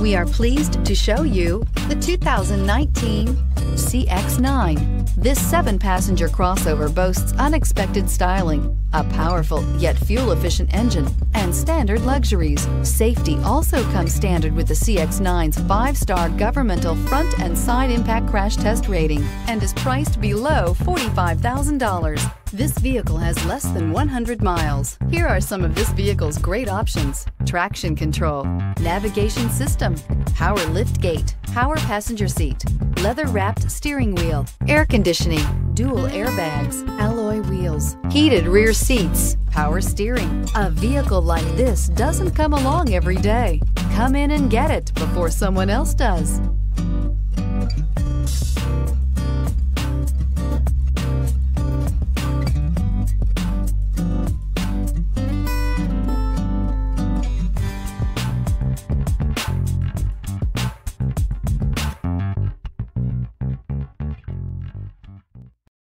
We are pleased to show you the 2019 CX-9. This 7-passenger crossover boasts unexpected styling, a powerful yet fuel-efficient engine, and standard luxuries. Safety also comes standard with the CX-9's 5-star governmental front and side impact crash test rating and is priced below $45,000. This vehicle has less than 100 miles. Here are some of this vehicle's great options: traction control, navigation system, power liftgate, power passenger seat, leather-wrapped steering wheel, air conditioning, dual airbags, alloy wheels, heated rear seats, power steering. A vehicle like this doesn't come along every day. Come in and get it before someone else does.